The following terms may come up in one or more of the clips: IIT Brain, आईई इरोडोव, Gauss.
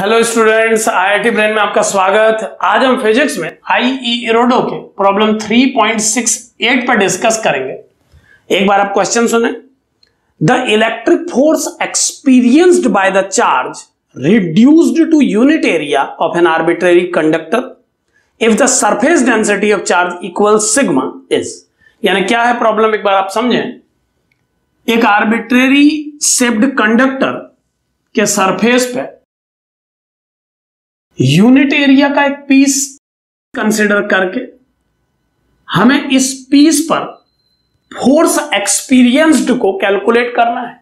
Hello students, IIT brain में आपका स्वागत। आज हम फिजिक्स में आईई इरोडोव के प्रॉब्लम 3.68 पर डिस्कस करेंगे। एक बार आप क्वेश्चन सुने। The electric force experienced by the charge reduced to unit area of an arbitrary conductor if the surface density of charge equal sigma is. यानी क्या है प्रॉब्लम, एक बार आप समझें। एक आर्बिट्रेरी शेप्ड कंडक्टर के सरफेस पे यूनिट एरिया का एक पीस कंसीडर करके हमें इस पीस पर फोर्स एक्सपीरियंस्ड को कैलकुलेट करना है।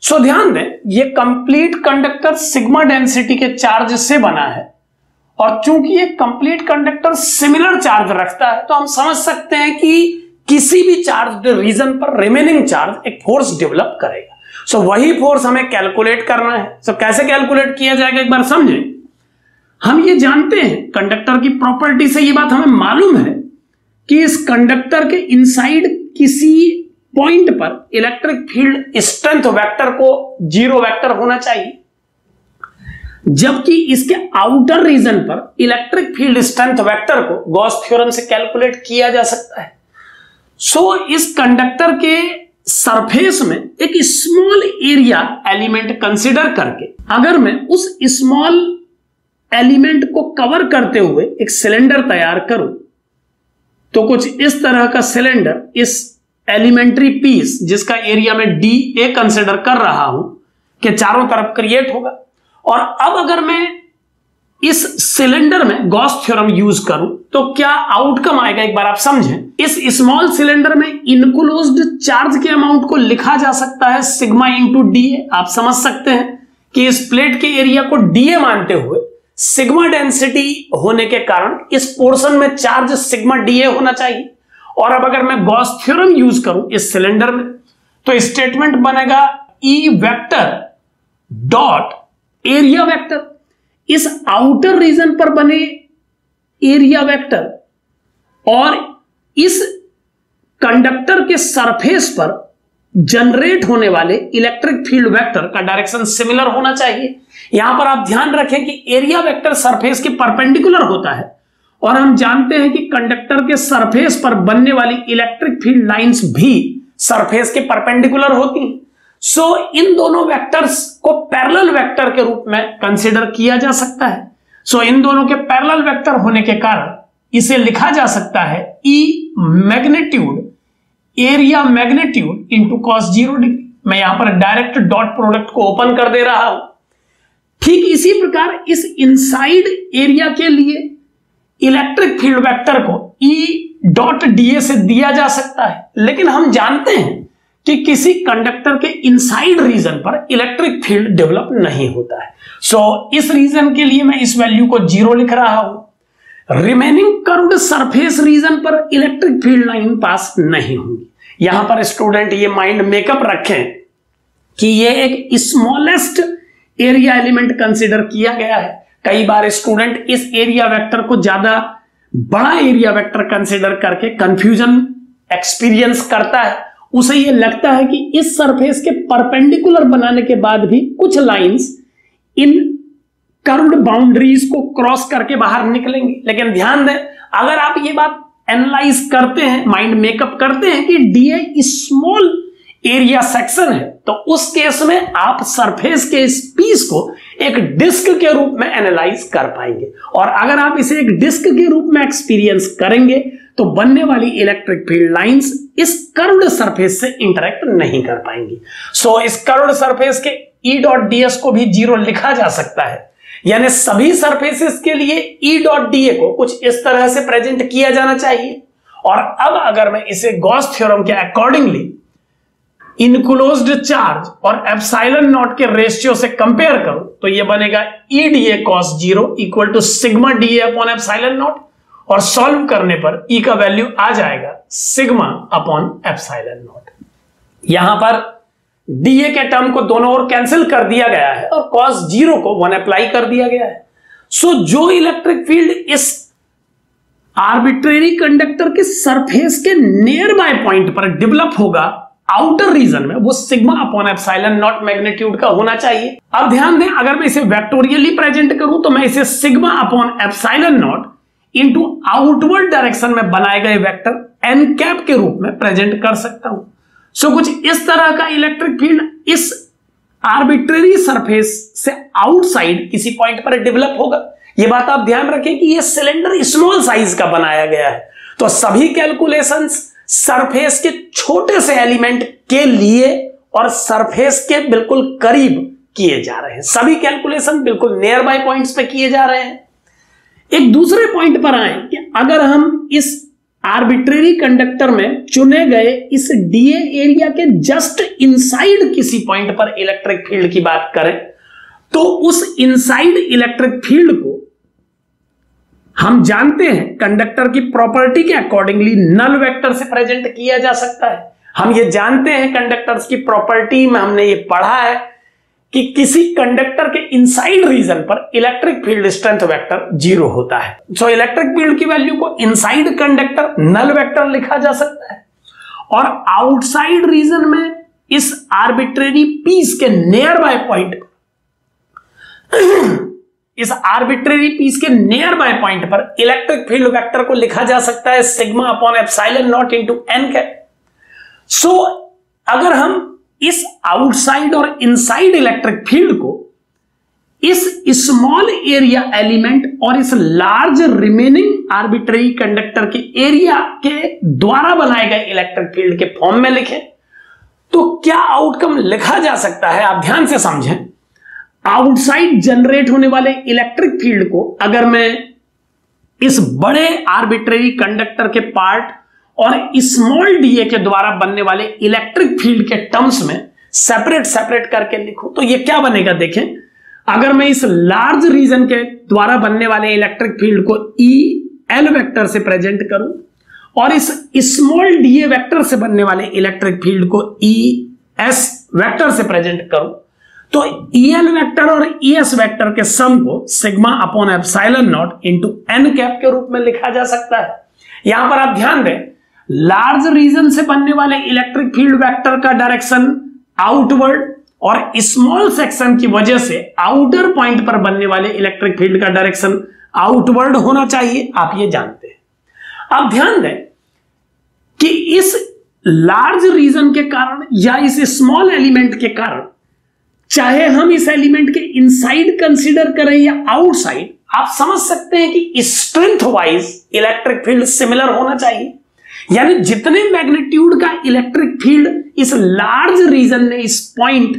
सो ध्यान दें, ये कंप्लीट कंडक्टर सिग्मा डेंसिटी के चार्ज से बना है और चूंकि ये कंप्लीट कंडक्टर सिमिलर चार्ज रखता है तो हम समझ सकते हैं कि किसी भी चार्ज रीजन पर रिमेनिंग चार्ज एक फोर्स डेवलप करेगा। सो वही फोर्स हमें कैलकुलेट करना है। सो कैसे कैलकुलेट किया जाएगा, एक बार समझें। हम ये जानते हैं कंडक्टर की प्रॉपर्टी से, ये बात हमें मालूम है कि इस कंडक्टर के इनसाइड किसी पॉइंट पर इलेक्ट्रिक फील्ड स्ट्रेंथ वेक्टर को जीरो वेक्टर होना चाहिए, जबकि इसके आउटर रीजन पर इलेक्ट्रिक फील्ड स्ट्रेंथ वेक्टर को गॉस थ्योरम से कैलकुलेट किया जा सकता है। सो इस कंडक्टर के सरफेस में एक स्मॉल एरिया एलिमेंट कंसिडर करके अगर मैं उस स्मॉल एलिमेंट को कवर करते हुए एक सिलेंडर तैयार करूं तो कुछ इस तरह का सिलेंडर इस एलिमेंट्री पीस, जिसका एरिया में डी ए कंसिडर कर रहा हूं, के चारों तरफ क्रिएट होगा। और अब अगर मैं इस सिलेंडर में गॉस थ्योरम यूज करूं तो क्या आउटकम आएगा, एक बार आप समझें। इस स्मॉल सिलेंडर में इनक्लोज्ड चार्ज के अमाउंट को लिखा जा सकता है सिग्मा इंटू डी ए। आप समझ सकते हैं कि इस प्लेट के एरिया को डी ए मानते हुए सिग्मा डेंसिटी होने के कारण इस पोर्शन में चार्ज सिग्मा डी ए होना चाहिए। और अब अगर मैं गॉस थ्योरम यूज करूं इस सिलेंडर में तो स्टेटमेंट बनेगा E vector dot area vector. इस आउटर रीजन पर बने एरिया वेक्टर और इस कंडक्टर के सरफेस पर जनरेट होने वाले इलेक्ट्रिक फील्ड वेक्टर का डायरेक्शन सिमिलर होना चाहिए। यहां पर आप ध्यान रखें कि एरिया वेक्टर सरफेस के परपेंडिकुलर होता है और हम जानते हैं कि कंडक्टर के सरफेस पर बनने वाली इलेक्ट्रिक फील्ड लाइंस भी सरफेस के परपेंडिकुलर होती हैं। सो इन दोनों वेक्टर्स को पैरेलल वेक्टर के रूप में कंसीडर किया जा सकता है। सो इन दोनों के पैरेलल वेक्टर होने के कारण इसे लिखा जा सकता है E magnitude area magnitude into cos zero degree. मैं यहां पर डायरेक्ट डॉट प्रोडक्ट को ओपन कर दे रहा हूं। ठीक इसी प्रकार इस इनसाइड एरिया के लिए इलेक्ट्रिक फील्ड वेक्टर को ई डॉट डीए से दिया जा सकता है, लेकिन हम जानते हैं कि किसी कंडक्टर के इनसाइड रीजन पर इलेक्ट्रिक फील्ड डेवलप नहीं होता है। सो इस रीजन के लिए मैं इस वैल्यू को जीरो लिख रहा हूं। रिमेनिंग कर्व्ड सरफेस रीजन पर इलेक्ट्रिक फील्ड लाइन पास नहीं होगी। यहां पर स्टूडेंट ये माइंड मेकअप रखें कि ये एक स्मॉलेस्ट एरिया एलिमेंट कंसीडर किया गया है। कई बार स्टूडेंट इस एरिया वेक्टर को ज्यादा बड़ा एरिया वेक्टर कंसीडर करके कंफ्यूजन एक्सपीरियंस करता है। उसे ये लगता है कि इस सरफेस के परपेंडिकुलर बनाने के बाद भी कुछ लाइंस इन कर्व्ड बाउंड्रीज को क्रॉस करके बाहर निकलेंगी। लेकिन ध्यान दें, अगर आप ये बात एनालाइज करते हैं, माइंड मेकअप करते हैं कि डीए स्मॉल एरिया सेक्शन है, तो उस केस में आप सरफेस के इस पीस को एक डिस्क के रूप में एनालाइज कर पाएंगे। और अगर आप इसे एक डिस्क के रूप में एक्सपीरियंस करेंगे तो बनने वाली इलेक्ट्रिक फील्ड लाइंस इस कर्व्ड सरफेस से इंटरेक्ट नहीं कर पाएंगी। सो इस कर्व्ड सरफेस के ई डॉट डीएस को भी जीरो लिखा जा सकता है। यानी सभी सरफेसेस के लिए ई डॉट डीए को कुछ इस तरह से प्रेजेंट किया जाना चाहिए। और अब अगर मैं इसे गॉस थ्योरम के अकॉर्डिंगली इनक्लोज्ड चार्ज और एप्सिलॉन नॉट के रेशियो से कंपेयर करो तो ये बनेगा E D A cos zero equal to sigma D A upon epsilon naught. और सॉल्व करने पर ई का वैल्यू आ जाएगा सिग्मा अपॉन एप्सिलॉन नॉट। यहां पर डी ए के टर्म को दोनों ओर कैंसिल कर दिया गया है और कॉस जीरो को वन अप्लाई कर दिया गया है। सो जो इलेक्ट्रिक फील्ड इस आर्बिट्रेरी कंडक्टर के सरफेस के नियर बाय पॉइंट पर डेवलप होगा आउटर रीजन में वो sigma upon epsilon naught magnitude का होना चाहिए। अब ध्यान दें, अगर मैं इसे वेक्टोरियली प्रेजेंट करूं तो मैं इसे sigma upon epsilon naught into outward direction में बनाए गए वेक्टर एन कैप के रूप में प्रेजेंट कर सकता हूं। सो कुछ इस तरह का इलेक्ट्रिक फील्ड इस आर्बिट्रेरी सरफेस से आउटसाइड किसी पॉइंट पर डेवलप होगा। यह बात आप ध्यान रखें कि यह सिलेंडर स्मॉल साइज का बनाया गया है, तो सभी कैलकुलेशंस सरफेस के छोटे से एलिमेंट के लिए और सरफेस के बिल्कुल करीब किए जा रहे हैं। सभी कैलकुलेशन बिल्कुल नियर बाय पॉइंट्स पे किए जा रहे हैं। एक दूसरे पॉइंट पर आए कि अगर हम इस आर्बिट्रेरी कंडक्टर में चुने गए इस डीए एरिया के जस्ट इनसाइड किसी पॉइंट पर इलेक्ट्रिक फील्ड की बात करें तो उस इनसाइड इलेक्ट्रिक फील्ड को हम जानते हैं कंडक्टर की प्रॉपर्टी के अकॉर्डिंगली नल वेक्टर से प्रेजेंट किया जा सकता है। हम ये जानते हैं कंडक्टर्स की प्रॉपर्टी में हमने ये पढ़ा है कि किसी कंडक्टर के इनसाइड रीजन पर इलेक्ट्रिक फील्ड स्ट्रेंथ वेक्टर 0 होता है। सो इलेक्ट्रिक फील्ड की वैल्यू को इनसाइड कंडक्टर नल वेक्टर लिखा जा सकता है और आउटसाइड रीजन में इस आर्बिट्रेरी पीस के नियर बाय पॉइंट पर इलेक्ट्रिक फील्ड वेक्टर को लिखा जा सकता है sigma upon epsilon naught into N cap. So अगर हम इस आउटसाइड और इनसाइड इलेक्ट्रिक फील्ड को इस स्मॉल एरिया एलिमेंट और इस लार्ज रिमेनिंग आर्बिट्रेरी कंडक्टर के एरिया के द्वारा बनाए गए इलेक्ट्रिक फील्ड के फॉर्म में लिखें तो क्या आउटकम लिखा जा सकता है, आप ध्यान से समझें। आउटसाइड जनरेट होने वाले इलेक्ट्रिक फील्ड को अगर मैं इस बड़े आर्बिट्रेरी कंडक्टर के पार्ट और स्मॉल डीए के द्वारा बनने वाले इलेक्ट्रिक फील्ड के टर्म्स में सेपरेट करके लिखूं तो ये क्या बनेगा, देखें। अगर मैं इस लार्ज रीजन के द्वारा बनने वाले इलेक्ट्रिक फील्ड को ई एल वेक्टर से प्रेजेंट करूं और इस स्मॉल डीए वेक्टर से बनने वाले इलेक्ट्रिक फील्ड को ई एस वेक्टर से प्रेजेंट करूं तो ई एल वेक्टर और ई एस वेक्टर के सम को sigma upon epsilon naught into N cap के रूप में लिखा जा सकता है। यहां पर आप ध्यान दें, लार्ज रीजन से बनने वाले इलेक्ट्रिक फील्ड वेक्टर का डायरेक्शन आउटवर्ड और स्मॉल सेक्शन की वजह से आउटर पॉइंट पर बनने वाले इलेक्ट्रिक फील्ड का डायरेक्शन आउटवर्ड होना चाहिए, आप ये जानते हैं। अब ध्यान दें कि इस लार्ज रीजन के कारण या इस स्मॉल एलिमेंट के कारण, चाहे हम इस एलिमेंट के इनसाइड कंसीडर करें या आउटसाइड, आप समझ सकते हैं कि strength wise electric field similar होना चाहिए। यानी जितने मैग्नीट्यूड का इलेक्ट्रिक फील्ड इस लार्ज रीजन ने इस पॉइंट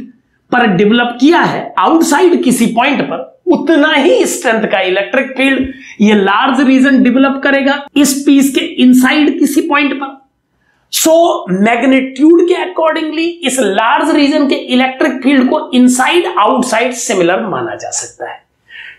पर डेवलप किया है आउटसाइड किसी पॉइंट पर, उतना ही स्ट्रेंथ का इलेक्ट्रिक फील्ड ये लार्ज रीजन डेवलप करेगा इस पीस के इनसाइड किसी पॉइंट पर। सो मैग्नीट्यूड के अकॉर्डिंगली इस लार्ज रीजन के इलेक्ट्रिक फील्ड को इनसाइड आउटसाइड सिमिलर माना जा सकता है।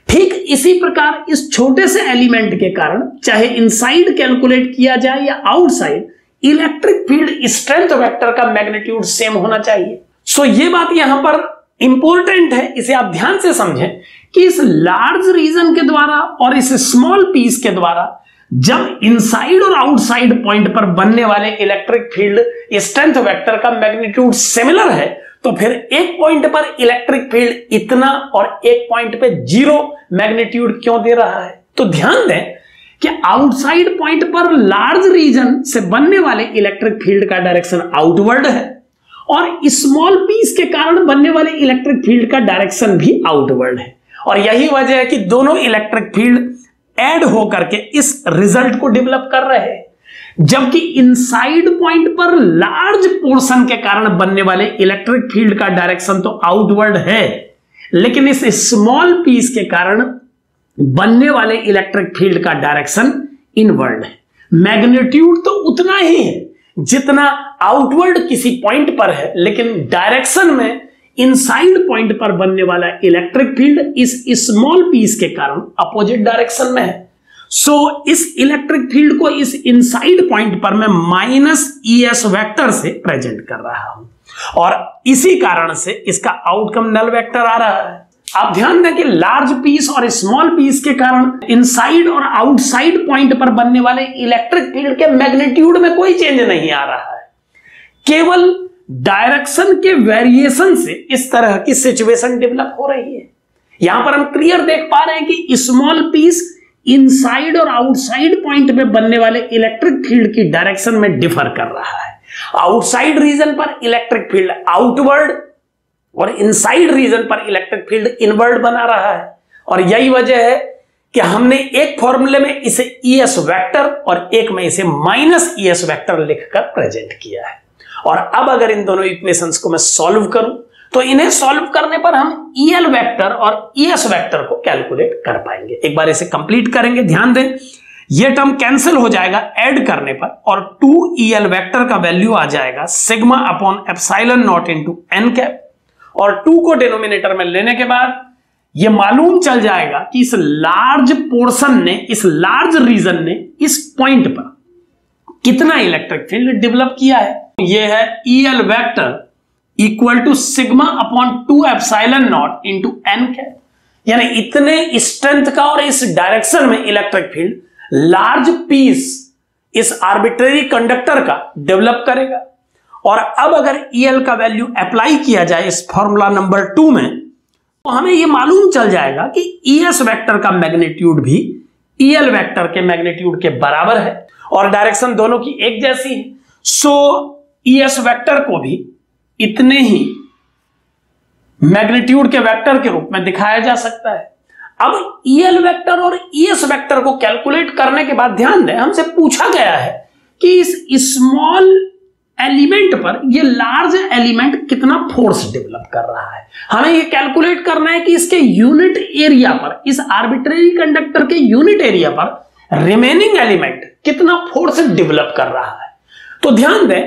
ठीक इसी प्रकार इस छोटे से एलिमेंट के कारण, चाहे इनसाइड कैलकुलेट किया जाए या outside, electric field strength vector का मैग्नीट्यूड सेम होना चाहिए। सो ये बात यहां पर इंपॉर्टेंट है, इसे आप ध्यान से समझें कि इस लार्ज रीजन के द्वारा और इस स्मॉल पीस के द्वारा जब इनसाइड और आउटसाइड पॉइंट पर बनने वाले इलेक्ट्रिक फील्ड स्ट्रेंथ वेक्टर का मैग्नीट्यूड सिमिलर है तो फिर एक पॉइंट पर इलेक्ट्रिक फील्ड इतना और एक पॉइंट पे 0 मैग्नीट्यूड क्यों दे रहा है। तो ध्यान दें कि आउटसाइड पॉइंट पर लार्ज रीजन से बनने वाले इलेक्ट्रिक फील्ड का डायरेक्शन आउटवर्ड है और स्मॉल पीस के कारण बनने वाले इलेक्ट्रिक फील्ड का डायरेक्शन भी आउटवर्ड है और यही वजह है कि दोनों इलेक्ट्रिक फील्ड ऐड होकर के इस रिजल्ट को डेवलप कर रहे हैं। जबकि इनसाइड पॉइंट पर लार्ज पोर्शन के कारण बनने वाले इलेक्ट्रिक फील्ड का डायरेक्शन तो आउटवर्ड है, लेकिन इस स्मॉल पीस के कारण बनने वाले इलेक्ट्रिक फील्ड का डायरेक्शन इनवर्ड है। मैग्नीट्यूड तो उतना ही है जितना आउटवर्ड किसी पॉइंट पर है, लेकिन डायरेक्शन में इनसाइड पॉइंट पर बनने वाला इलेक्ट्रिक फील्ड इस स्मॉल पीस के कारण अपोजिट डायरेक्शन में है। सो इस इलेक्ट्रिक फील्ड को इस इनसाइड पॉइंट पर मैं माइनस ई एस वेक्टर से प्रेजेंट कर रहा हूं और इसी कारण से इसका आउटकम नल वेक्टर आ रहा है। आप ध्यान दें कि लार्ज पीस और स्मॉल पीस के कारण इनसाइड और आउटसाइड पॉइंट पर बनने वाले इलेक्ट्रिक फील्ड के मैग्नीट्यूड में कोई चेंज नहीं आ रहा है, केवल डायरेक्शन के वेरिएशन से इस तरह की सिचुएशन डेवलप हो रही है। यहां पर हम क्लियर देख पा रहे हैं कि स्मॉल पीस इनसाइड और आउटसाइड पॉइंट में बनने वाले इलेक्ट्रिक फील्ड की डायरेक्शन में डिफर कर रहा है। आउटसाइड रीजन पर इलेक्ट्रिक फील्ड आउटवर्ड और इनसाइड रीजन पर इलेक्ट्रिक फील्ड इनवर्ड बना रहा है। और यही वजह है कि हमने एक फॉर्मूले में इसे ES वेक्टर और एक में इसे माइनस ES वेक्टर लिखकर प्रेजेंट किया है। और अब अगर इन दोनों इक्वेशंस को मैं सॉल्व करूं तो इन्हें सॉल्व करने पर हम EL वेक्टर और ES वेक्टर को कैलकुलेट कर पाएंगे। एक बार इसे कंप्लीट करेंगे, ध्यान दें ये टर्म कैंसिल हो जाएगा ऐड करने पर और 2EL वेक्टर का वैल्यू आ जाएगा sigma upon epsilon naught into n cap. और 2 को डिनोमिनेटर में लेने के बाद ये मालूम चल जाएगा कि इस लार्ज पोर्शन ने, इस लार्ज रीजन ने इस पॉइंट पर कितना इलेक्ट्रिक फील्ड डेवलप किया है। ये है EL vector equal to sigma upon 2 epsilon naught into n cap, यानी इतने स्ट्रेंथ का और इस डायरेक्शन में इलेक्ट्रिक फील्ड लार्ज पीस इस आर्बिट्रेरी कंडक्टर का डेवलप करेगा। और अब अगर EL का वैल्यू अप्लाई किया जाए इस फॉर्मूला नंबर 2 में तो हमें यह मालूम चल जाएगा कि ES वेक्टर का मैग्नीट्यूड भी EL वेक्टर के मैग्नीट्यूड के बराबर है और डायरेक्शन दोनों की एक जैसी है। सो ES वेक्टर को भी इतने ही मैग्नीट्यूड के वेक्टर के रूप में दिखाया जा सकता है। अब EL वेक्टर और ES वेक्टर को कैलकुलेट करने के बाद ध्यान दें हमसे पूछा गया है कि इस स्मॉल एलिमेंट पर ये लार्ज एलिमेंट कितना फोर्स डेवलप कर रहा है। हमें ये कैलकुलेट करना है कि इसके यूनिट एरिया पर, इस आर्बिट्रेरी कंडक्टर के यूनिट एरिया पर रिमेनिंग एलिमेंट कितना फोर्स डेवलप कर रहा है। तो ध्यान दें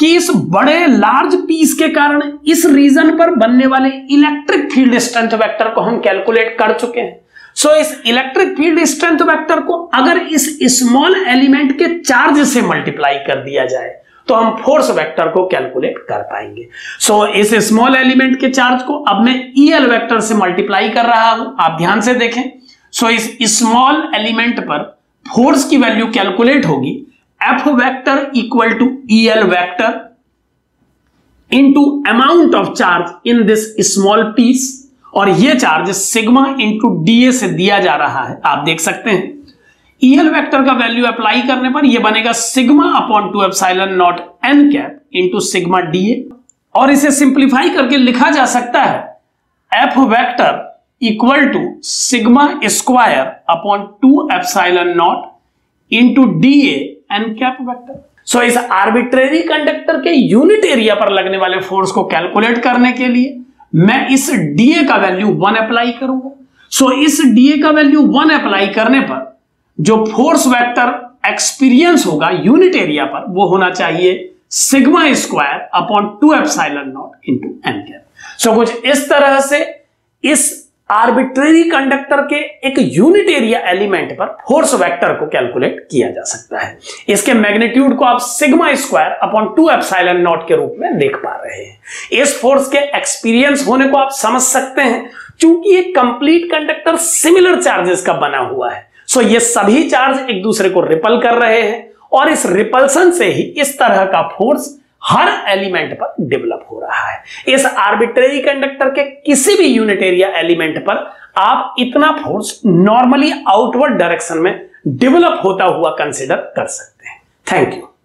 कि इस बड़े लार्ज पीस के कारण इस रीजन पर बनने वाले इलेक्ट्रिक फील्ड स्ट्रेंथ वेक्टर को हम कैलकुलेट कर चुके हैं। सो इस इलेक्ट्रिक फील्ड स्ट्रेंथ वेक्टर को अगर इस स्मॉल एलिमेंट के चार्ज से मल्टीप्लाई कर दिया जाए तो हम फोर्स वेक्टर को कैलकुलेट कर पाएंगे। सो इस स्मॉल एलिमेंट के चार्ज को अब मैं EL वेक्टर से मल्टीप्लाई कर रहा हूं, आप ध्यान से देखें। सो इस स्मॉल एलिमेंट पर फोर्स की वैल्यू कैलकुलेट होगी F vector equal to EL vector into amount of charge in this small piece. और यह चार्ज सिग्मा इंटू DA से दिया जा रहा है, आप देख सकते हैं। EL वेक्टर का वैल्यू अप्लाई करने पर यह बनेगा sigma upon 2 epsilon naught n cap into sigma DA। और इसे सिंप्लीफाई करके लिखा जा सकता है F vector equal to sigma square upon 2 epsilon naught into DA n cap vector. So इस आर्बिट्रेरी कंडक्टर के यूनिट एरिया पर लगने वाले फोर्स को कैलकुलेट करने के लिए मैं इस DA का वैल्यू 1 अप्लाई करूंगा। सो इस DA का वैल्यू 1 अप्लाई करने पर जो फोर्स वेक्टर एक्सपीरियंस होगा यूनिट एरिया पर वो होना चाहिए sigma square upon 2 epsilon naught into n cap. So कुछ इस तरह से इस आर्बिट्रेरी कंडक्टर के एक यूनिट एरिया एलिमेंट पर फोर्स वेक्टर को कैलकुलेट किया जा सकता है। इसके मैग्नीट्यूड को आप sigma square upon 2 epsilon naught के रूप में देख पा रहे हैं। इस फोर्स के एक्सपीरियंस होने को आप समझ सकते हैं क्योंकि ये कंप्लीट कंडक्टर सिमिलर चार्जेस का बना हुआ है। सो ये सभी चार्ज एक दूसरे को रिपल कर रहे हैं और इस रिपल्सन से ही इस तरह का फोर्स हर एलिमेंट पर डेवलप हो रहा है। इस आर्बिट्रेरी कंडक्टर के किसी भी यूनिट एरिया एलिमेंट पर आप इतना फोर्स नॉर्मली आउटवर्ड डायरेक्शन में डेवलप होता हुआ कंसीडर कर सकते हैं। Thank you.